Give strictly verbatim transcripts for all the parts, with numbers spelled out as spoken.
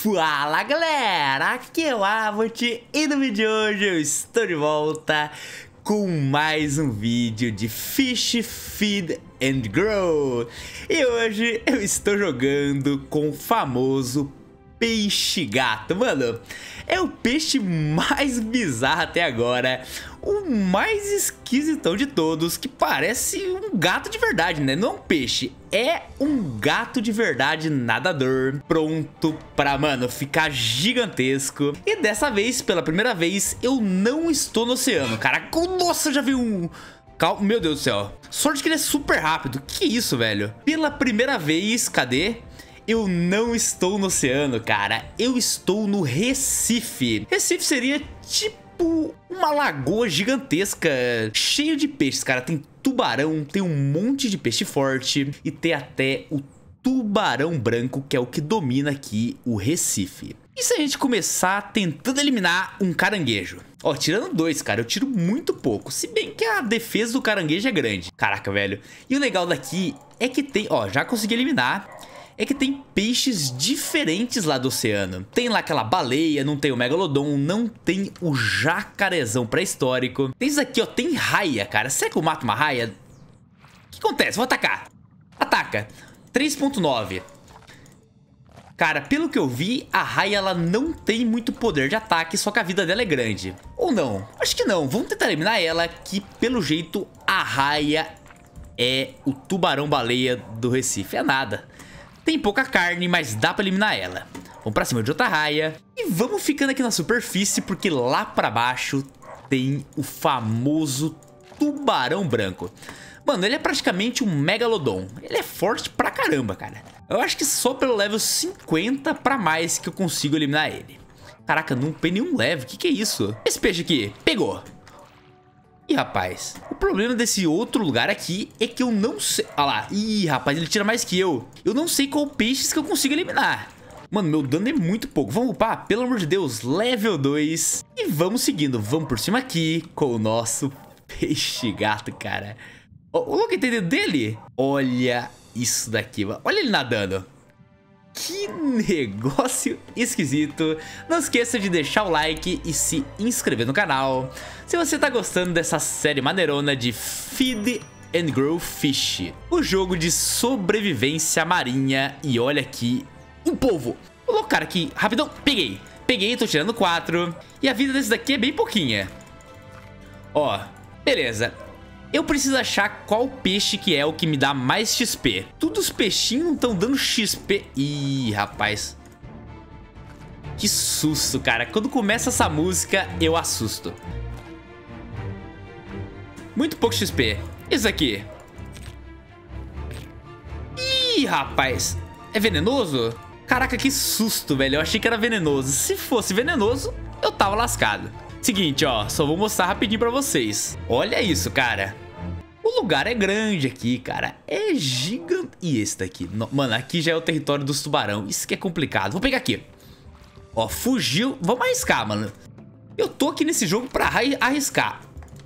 Fala galera, aqui é o AbooT e no vídeo de hoje eu estou de volta com mais um vídeo de Fish, Feed and Grow. E hoje eu estou jogando com o famoso peixe gato, mano. É o peixe mais bizarro até agora, o mais esquisitão de todos, que parece um gato de verdade, né? Não é um peixe, é um gato de verdade nadador, pronto pra, mano, ficar gigantesco. E dessa vez, pela primeira vez, eu não estou no oceano, caraca. Nossa, já vi um... Calma, meu Deus do céu. Sorte que ele é super rápido, que isso, velho. Pela primeira vez, cadê? Eu não estou no oceano, cara. Eu estou no Recife. Recife seria tipo uma lagoa gigantesca, cheia de peixes, cara. Tem tubarão, tem um monte de peixe forte e tem até o tubarão branco, que é o que domina aqui o Recife. E se a gente começar tentando eliminar um caranguejo? Ó, tirando dois, cara, eu tiro muito pouco. Se bem que a defesa do caranguejo é grande. Caraca, velho. E o legal daqui é que tem... Ó, já consegui eliminar... É que tem peixes diferentes lá do oceano. Tem lá aquela baleia, não tem o megalodon, não tem o jacarezão pré-histórico. Tem isso aqui, ó, tem raia, cara. Será que eu mato uma raia? O que acontece? Vou atacar. Ataca. três ponto nove. Cara, pelo que eu vi, a raia, ela não tem muito poder de ataque, só que a vida dela é grande. Ou não? Acho que não. Vamos tentar eliminar ela, que pelo jeito a raia é o tubarão-baleia do Recife. É nada. Tem pouca carne, mas dá pra eliminar ela. Vamos pra cima de outra raia. E vamos ficando aqui na superfície, porque lá pra baixo tem o famoso tubarão branco. Mano, ele é praticamente um megalodon. Ele é forte pra caramba, cara. Eu acho que só pelo level cinquenta pra mais que eu consigo eliminar ele. Caraca, não tem nenhum level. Que que é isso? Esse peixe aqui, pegou. Ih, rapaz. O problema desse outro lugar aqui é que eu não sei... Ah lá. Ih, rapaz, ele tira mais que eu. Eu não sei qual peixe que eu consigo eliminar. Mano, meu dano é muito pouco. Vamos upar, pelo amor de Deus. Level dois. E vamos seguindo. Vamos por cima aqui com o nosso peixe gato, cara. Ó, o que entendeu dele? Olha isso daqui. Olha ele nadando. Que negócio esquisito. Não esqueça de deixar o like e se inscrever no canal se você tá gostando dessa série maneirona de Feed and Grow Fish, o jogo de sobrevivência marinha. E olha aqui, um polvo. Vou colocar aqui, rapidão, peguei. Peguei, tô tirando quatro. E a vida desse daqui é bem pouquinha. Ó, beleza. Eu preciso achar qual peixe que é o que me dá mais X P. Todos os peixinhos não estão dando X P. Ih, rapaz. Que susto, cara. Quando começa essa música, eu assusto. Muito pouco X P. Esse aqui. Ih, rapaz. É venenoso? Caraca, que susto, velho. Eu achei que era venenoso. Se fosse venenoso, eu tava lascado. Seguinte, ó, só vou mostrar rapidinho pra vocês. Olha isso, cara. O lugar é grande aqui, cara. É gigante. E esse daqui? Não, mano, aqui já é o território dos tubarão. Isso que é complicado. Vou pegar aqui. Ó, fugiu. Vamos arriscar, mano. Eu tô aqui nesse jogo pra arriscar.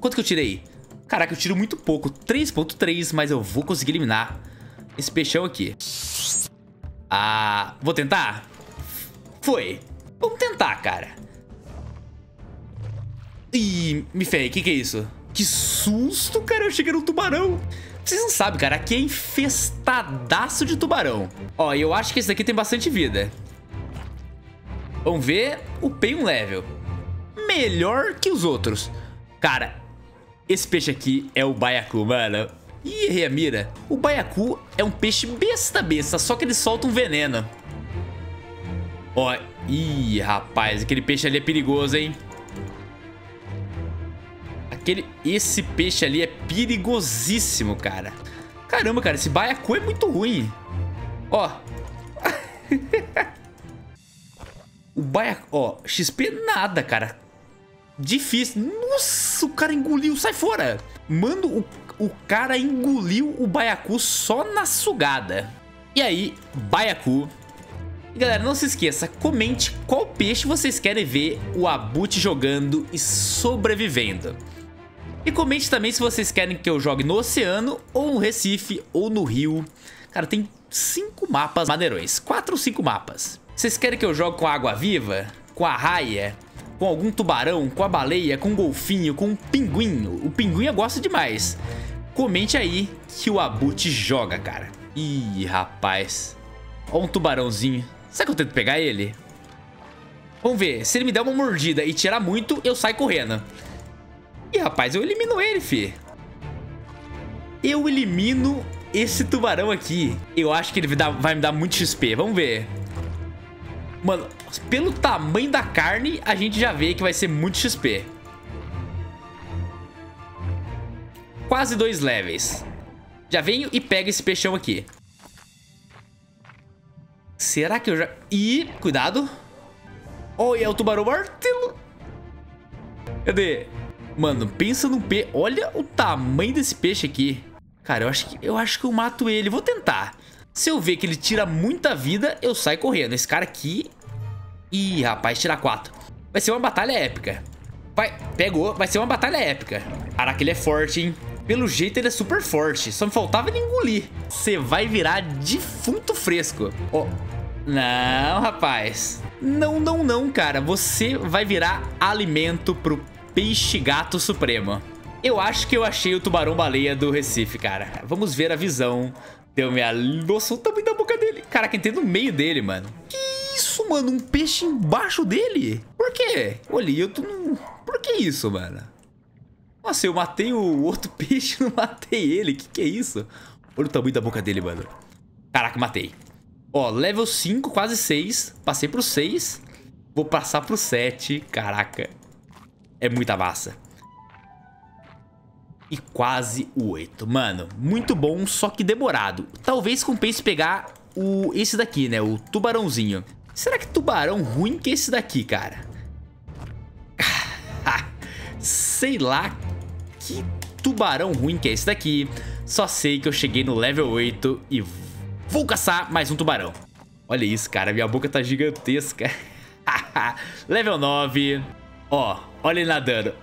Quanto que eu tirei? Caraca, eu tiro muito pouco. três ponto três, mas eu vou conseguir eliminar esse peixão aqui. Ah, vou tentar? Foi. Vamos tentar, cara. Ih, me ferrei, que que é isso? Que susto, cara, eu achei que era um tubarão. Vocês não sabem, cara, aqui é infestadaço de tubarão. Ó, eu acho que esse daqui tem bastante vida. Vamos ver, upei um level. Melhor que os outros. Cara, esse peixe aqui é o baiacu, mano. Ih, errei a mira. O baiacu é um peixe besta besta, só que ele solta um veneno. Ó, ih, rapaz, aquele peixe ali é perigoso, hein? Aquele, esse peixe ali é perigosíssimo, cara. Caramba, cara, esse baiacu é muito ruim. Ó. O baiacu, ó, X P nada, cara. Difícil. Nossa, o cara engoliu, sai fora. Mano, o, o cara engoliu o baiacu só na sugada. E aí, baiacu. E galera, não se esqueça, comente qual peixe vocês querem ver o AbooT jogando e sobrevivendo. E comente também se vocês querem que eu jogue no oceano, ou no Recife, ou no Rio. Cara, tem cinco mapas maneirões. Quatro ou cinco mapas. Vocês querem que eu jogue com a água-viva? Com a arraia? Com algum tubarão? Com a baleia? Com um golfinho? Com um pinguim? O pinguim eu gosto demais. Comente aí que o Aboot joga, cara. Ih, rapaz. Olha um tubarãozinho. Será que eu tento pegar ele? Vamos ver. Se ele me der uma mordida e tirar muito, eu saio correndo. Ih, rapaz, eu elimino ele, fi. Eu elimino esse tubarão aqui. Eu acho que ele vai, dar, vai me dar muito X P. Vamos ver. Mano, pelo tamanho da carne, a gente já vê que vai ser muito X P. Quase dois levels. Já venho e pego esse peixão aqui. Será que eu já... Ih, cuidado. Olha, é o tubarão martelo. Cadê? Mano, pensa no peixe. Olha o tamanho desse peixe aqui. Cara, eu acho que eu, acho que eu mato ele. Vou tentar. Se eu ver que ele tira muita vida, eu saio correndo. Esse cara aqui... Ih, rapaz, tira quatro. Vai ser uma batalha épica. Vai, pegou. Vai ser uma batalha épica. Caraca, ele é forte, hein? Pelo jeito, ele é super forte. Só me faltava ele engolir. Você vai virar defunto fresco. Ó. Não, rapaz. Não, não, não, cara. Você vai virar alimento pro peixe-gato supremo. Eu acho que eu achei o tubarão-baleia do Recife, cara. Vamos ver a visão... Deu minha... Nossa, o tamanho da boca dele. Caraca, entrei no meio dele, mano. Que isso, mano? Um peixe embaixo dele? Por quê? Olha, eu tô... Por que isso, mano? Nossa, eu matei o outro peixe, não matei ele. Que que é isso? Olha o tamanho da boca dele, mano. Caraca, matei. Ó, level cinco, quase seis. Passei pro seis. Vou passar pro sete. Caraca. É muita massa. E quase o oito, mano. Muito bom, só que demorado. Talvez compense pegar o esse daqui, né? O tubarãozinho. Será que tubarão ruim que é esse daqui, cara? Sei lá que tubarão ruim que é esse daqui. Só sei que eu cheguei no level oito e vou caçar mais um tubarão. Olha isso, cara. Minha boca tá gigantesca. Level nove. Ó, olha ele nadando.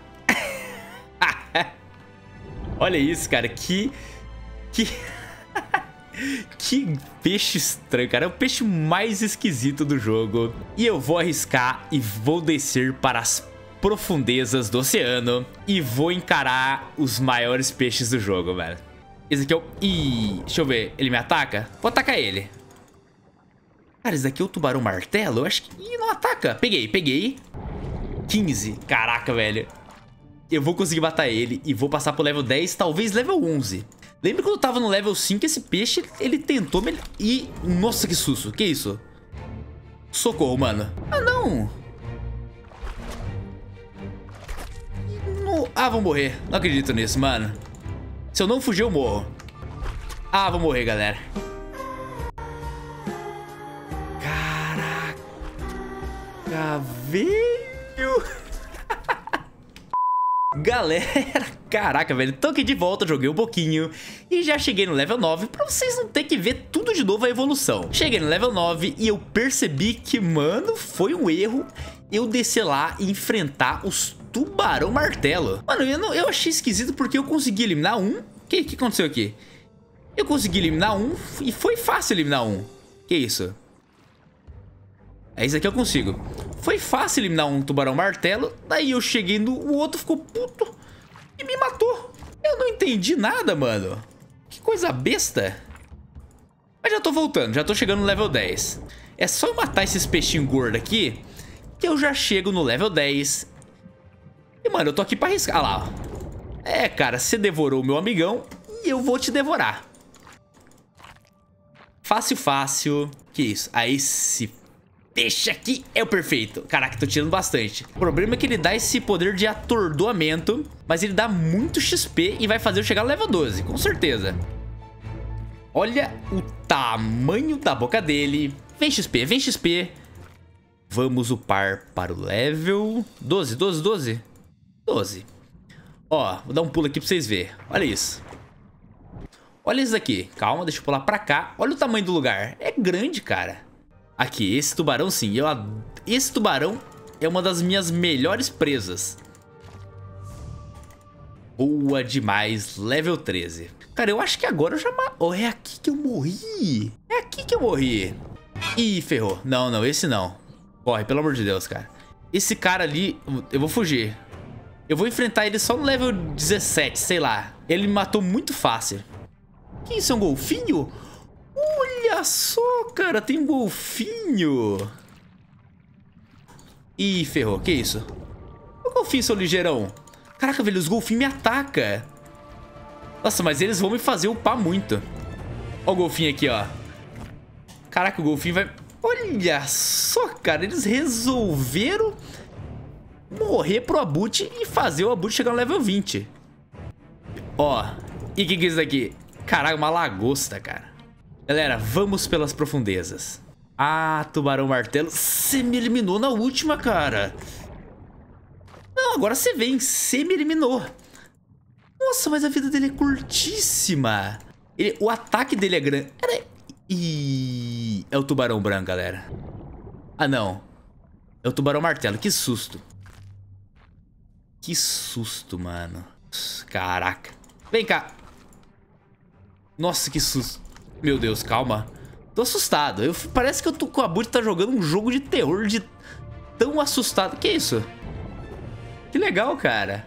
Olha isso, cara, que... Que... que peixe estranho, cara. É o peixe mais esquisito do jogo. E eu vou arriscar e vou descer para as profundezas do oceano. E vou encarar os maiores peixes do jogo, velho. Esse aqui é o... Ih, deixa eu ver. Ele me ataca? Vou atacar ele. Cara, esse daqui é o tubarão martelo? Eu acho que... Ih, não ataca. Peguei, peguei. quinze. Caraca, velho. Eu vou conseguir matar ele e vou passar pro level dez, talvez level onze. Lembra quando eu tava no level cinco, esse peixe, ele tentou me... E... Nossa, que susto. Que isso? Socorro, mano. Ah, não. No... Ah, vou morrer. Não acredito nisso, mano. Se eu não fugir, eu morro. Ah, vou morrer, galera. Caraca, velho. Galera, caraca, velho, tô aqui de volta, joguei um pouquinho e já cheguei no level nove, pra vocês não terem que ver tudo de novo a evolução. Cheguei no level nove e eu percebi que, mano, foi um erro eu descer lá e enfrentar os tubarão martelo. Mano, eu, não, eu achei esquisito porque eu consegui eliminar um. O que, que aconteceu aqui? Eu consegui eliminar um e foi fácil eliminar um. Que isso? É isso aqui eu consigo. Foi fácil eliminar um tubarão martelo. Daí eu cheguei no... O outro ficou puto e me matou. Eu não entendi nada, mano. Que coisa besta. Mas já tô voltando. Já tô chegando no level dez. É só eu matar esses peixinhos gordos aqui que eu já chego no level dez. E, mano, eu tô aqui pra arriscar. Ah lá, ó. É, cara, você devorou o meu amigão e eu vou te devorar. Fácil, fácil. Que isso? Aí se... Peixe aqui é o perfeito. Caraca, tô tirando bastante. O problema é que ele dá esse poder de atordoamento, mas ele dá muito X P e vai fazer eu chegar no level doze, com certeza. Olha o tamanho da boca dele. Vem X P, vem X P. Vamos upar para o level doze, doze, doze, doze. Ó, vou dar um pulo aqui pra vocês verem. Olha isso. Olha isso daqui. Calma, deixa eu pular pra cá. Olha o tamanho do lugar. É grande, cara. Aqui, esse tubarão sim, eu ad... esse tubarão é uma das minhas melhores presas. Boa demais, level treze. Cara, eu acho que agora eu já... Ma... Oh, é aqui que eu morri. É aqui que eu morri. Ih, ferrou. Não, não, esse não. Corre, pelo amor de Deus, cara. Esse cara ali, eu vou fugir. Eu vou enfrentar ele só no level dezessete, sei lá. Ele me matou muito fácil. Que isso, é um golfinho? Olha só, cara, tem um golfinho. Ih, ferrou, que isso? O golfinho, seu ligeirão. Caraca, velho, os golfinhos me atacam. Nossa, mas eles vão me fazer upar muito. Ó o golfinho aqui, ó. Caraca, o golfinho vai... Olha só, cara, eles resolveram morrer pro Aboot e fazer o Aboot chegar no level vinte. Ó, e o que que é isso daqui? Caraca, uma lagosta, cara. Galera, vamos pelas profundezas. Ah, tubarão martelo, você me eliminou na última, cara. Não, agora você vem, você me eliminou. Nossa, mas a vida dele é curtíssima. Ele, o ataque dele é grande. Era... Ih, é o tubarão branco, galera. Ah, não. É o tubarão martelo, que susto. Que susto, mano. Caraca. Vem cá. Nossa, que susto. Meu Deus, calma. Tô assustado. Eu, parece que eu tô com a Aboot tá jogando um jogo de terror de tão assustado. Que isso? Que legal, cara.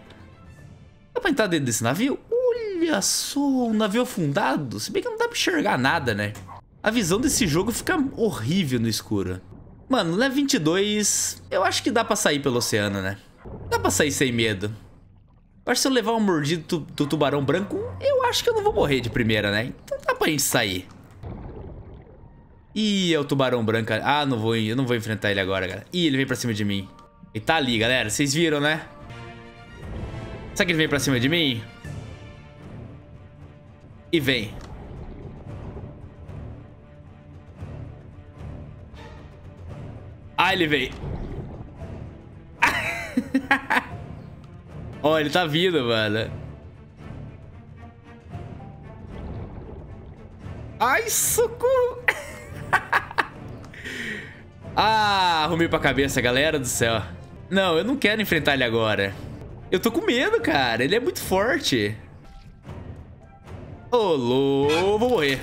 Dá pra entrar dentro desse navio? Olha só, um navio afundado. Se bem que não dá pra enxergar nada, né? A visão desse jogo fica horrível no escuro. Mano, level vinte e dois... Eu acho que dá pra sair pelo oceano, né? Dá pra sair sem medo. Eu acho que se eu levar um mordido do tubarão branco, eu acho que eu não vou morrer de primeira, né? Então dá pra gente sair. Ih, é o tubarão branco. Ah, não vou, eu não vou enfrentar ele agora, galera. Ih, ele vem pra cima de mim. Ele tá ali, galera. Vocês viram, né? Será que ele vem pra cima de mim? E vem. Ah, ele veio. Ó, oh, ele tá vindo, mano. Ai, socorro. Ah, arrumei pra cabeça, galera do céu. Não, eu não quero enfrentar ele agora. Eu tô com medo, cara. Ele é muito forte. Ô, oh, louco, vou morrer.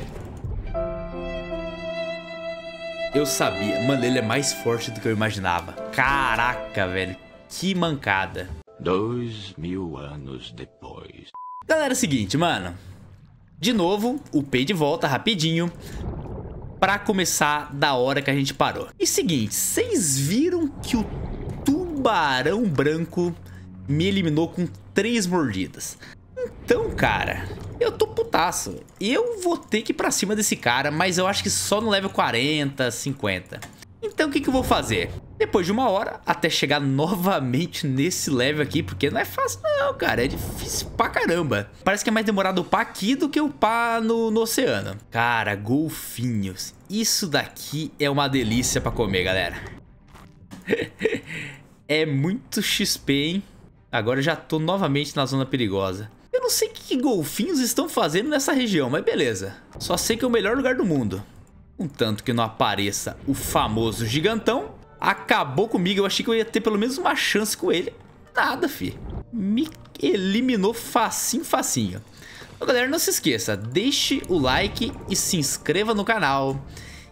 Eu sabia. Mano, ele é mais forte do que eu imaginava. Caraca, velho. Que mancada. Dois mil anos depois. Galera, é o seguinte, mano. De novo, upei de volta rapidinho. Pra começar da hora que a gente parou. E seguinte, vocês viram que o tubarão branco me eliminou com três mordidas. Então, cara, eu tô putaço. Eu vou ter que ir pra cima desse cara, mas eu acho que só no level quarenta, cinquenta. Então, o que que eu vou fazer? Depois de uma hora, até chegar novamente nesse level aqui, porque não é fácil não, cara. É difícil pra caramba. Parece que é mais demorado upar aqui do que upar no, no oceano. Cara, golfinhos. Isso daqui é uma delícia pra comer, galera. É muito X P, hein? Agora eu já tô novamente na zona perigosa. Eu não sei o que golfinhos estão fazendo nessa região, mas beleza. Só sei que é o melhor lugar do mundo. Contanto que não apareça o famoso gigantão. Acabou comigo, eu achei que eu ia ter pelo menos uma chance com ele. Nada, fi. Me eliminou facinho, facinho. Então, galera, não se esqueça. Deixe o like e se inscreva no canal.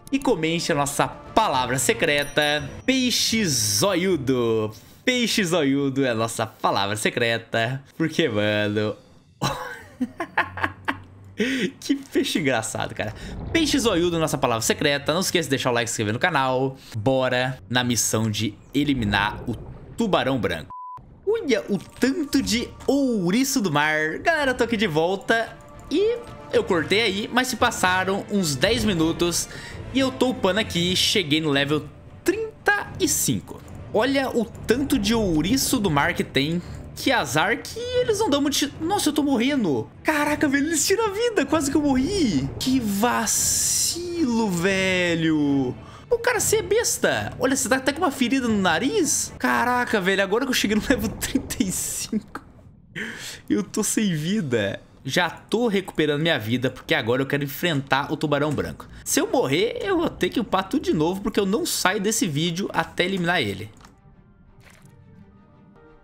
E comente a nossa palavra secreta. Peixe zoiudo. Peixe zoiudo é a nossa palavra secreta. Porque, mano... Que peixe engraçado, cara. Peixe zoiudo, nossa palavra secreta. Não esqueça de deixar o like e se inscrever no canal. Bora na missão de eliminar o tubarão branco. Olha o tanto de ouriço do mar. Galera, eu tô aqui de volta. E eu cortei aí, mas se passaram uns dez minutos. E eu tô upando aqui. Cheguei no level trinta e cinco. Olha o tanto de ouriço do mar que tem. Que azar que eles não dão muito... Nossa, eu tô morrendo. Caraca, velho, eles tiram a vida. Quase que eu morri. Que vacilo, velho. Pô, cara, você é besta. Olha, você tá até com uma ferida no nariz. Caraca, velho, agora que eu cheguei no level trinta e cinco. Eu tô sem vida. Já tô recuperando minha vida, porque agora eu quero enfrentar o tubarão branco. Se eu morrer, eu vou ter que upar tudo de novo, porque eu não saio desse vídeo até eliminar ele.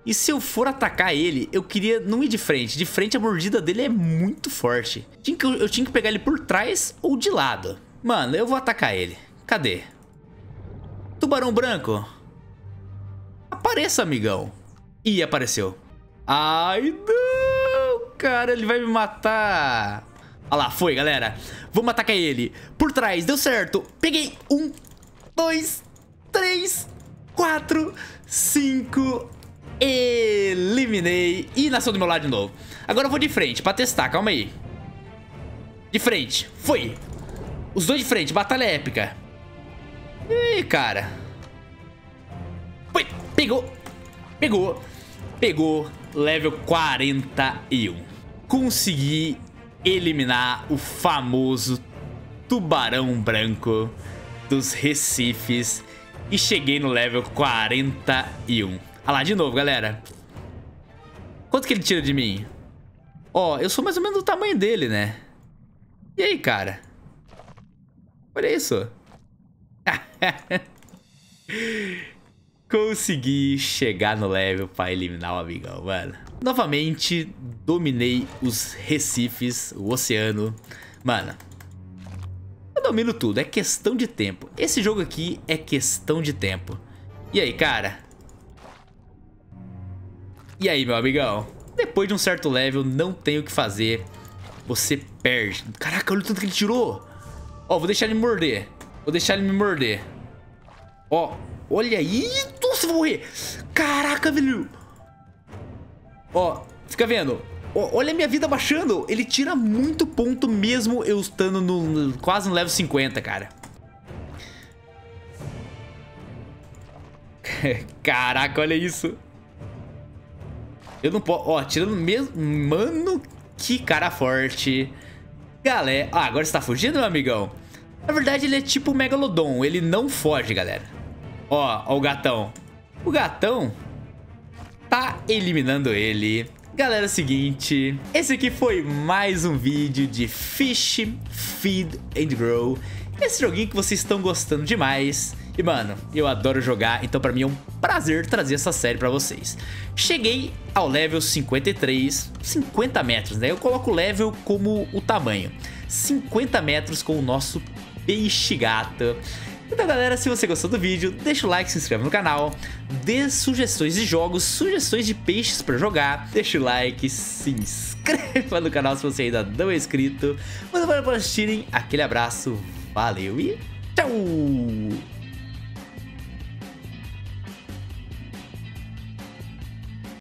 E se eu for atacar ele, eu queria não ir de frente. De frente, a mordida dele é muito forte. Eu tinha que pegar ele por trás ou de lado. Mano, eu vou atacar ele. Cadê? Tubarão branco. Apareça, amigão. Ih, apareceu. Ai, não, cara, ele vai me matar. Olha lá, foi, galera. Vamos atacar ele. Por trás, deu certo. Peguei. Um, dois, três, quatro, cinco. Eliminei. E nasceu do meu lado de novo. Agora eu vou de frente pra testar, calma aí. De frente, foi. Os dois de frente, batalha épica. Ih, cara. Foi, pegou. Pegou. Pegou. Level quarenta e um. Consegui eliminar o famoso tubarão branco dos recifes. E cheguei no level quarenta e um. Ah lá, de novo, galera. Quanto que ele tira de mim? Ó, oh, eu sou mais ou menos do tamanho dele, né? E aí, cara? Olha isso. Consegui chegar no level pra eliminar o amigão, mano. Novamente, dominei os recifes, o oceano. Mano, eu domino tudo, é questão de tempo. Esse jogo aqui é questão de tempo. E aí, cara? E aí, meu amigão? Depois de um certo level, não tem o que fazer. Você perde. Caraca, olha o tanto que ele tirou. Ó, vou deixar ele me morder. Vou deixar ele me morder. Ó, olha aí. Nossa, vou morrer. Caraca, velho. Ó, fica vendo. Ó, olha a minha vida baixando. Ele tira muito ponto mesmo eu estando no, quase no level cinquenta, cara. Caraca, olha isso. Eu não posso... Ó, tirando mesmo... Mano, que cara forte. Galera... Ah, agora você tá fugindo, meu amigão? Na verdade, ele é tipo o megalodon. Ele não foge, galera. Ó, ó o gatão. O gatão tá eliminando ele. Galera, é o seguinte. Esse aqui foi mais um vídeo de Fish, Feed and Grow. Esse joguinho que vocês estão gostando demais. E, mano, eu adoro jogar, então pra mim é um prazer trazer essa série pra vocês. Cheguei ao level cinquenta e três, cinquenta metros, né? Eu coloco o level como o tamanho. cinquenta metros com o nosso peixe gata. Então, galera, se você gostou do vídeo, deixa o like, se inscreve no canal. Dê sugestões de jogos, sugestões de peixes pra jogar. Deixa o like, se inscreva no canal se você ainda não é inscrito. Muito obrigado por assistirem, aquele abraço, valeu e tchau!